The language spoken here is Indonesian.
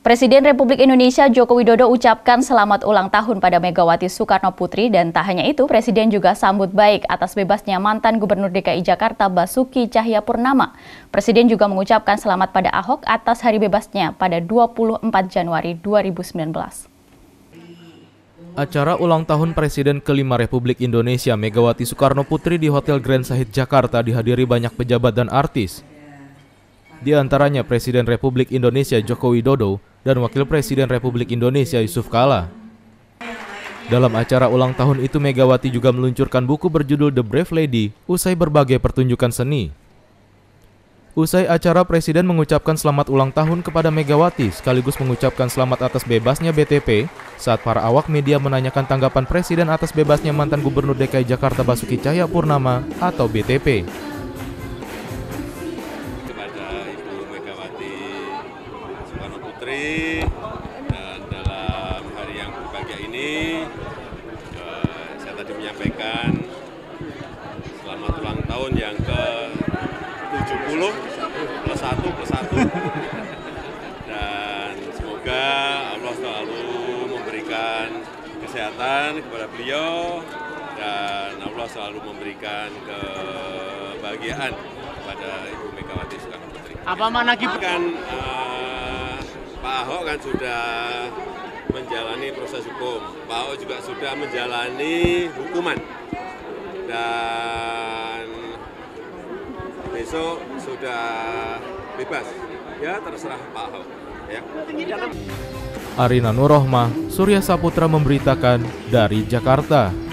Presiden Republik Indonesia Joko Widodo ucapkan selamat ulang tahun pada Megawati Sukarnoputri dan tak hanya itu, Presiden juga sambut baik atas bebasnya mantan Gubernur DKI Jakarta Basuki Tjahaja Purnama. Presiden juga mengucapkan selamat pada Ahok atas hari bebasnya pada 24 Januari 2019. Acara ulang tahun Presiden ke-5 Republik Indonesia Megawati Sukarnoputri di Hotel Grand Sahid Jakarta dihadiri banyak pejabat dan artis. Di antaranya Presiden Republik Indonesia Joko Widodo dan Wakil Presiden Republik Indonesia Yusuf Kala. Dalam acara ulang tahun itu Megawati juga meluncurkan buku berjudul The Brave Lady usai berbagai pertunjukan seni. Usai acara Presiden mengucapkan selamat ulang tahun kepada Megawati sekaligus mengucapkan selamat atas bebasnya BTP saat para awak media menanyakan tanggapan Presiden atas bebasnya mantan Gubernur DKI Jakarta Basuki Tjahaja Purnama atau BTP. Kepada Ibu Megawati Sukarnoputri, dan dalam hari yang berbahagia ini saya tadi menyampaikan selamat ulang tahun yang ke-70 plus 1 plus 1 dan semoga Allah selalu memberikan kesehatan kepada beliau dan Allah selalu memberikan kebahagiaan kepada Ibu Megawati Sukarnoputri. Apa mana kan Pak Ahok kan sudah menjalani proses hukum, Pak Ahok juga sudah menjalani hukuman dan besok sudah bebas, ya terserah Pak Ahok. Ya. Arina Nur Rohmah, Surya Saputra memberitakan dari Jakarta.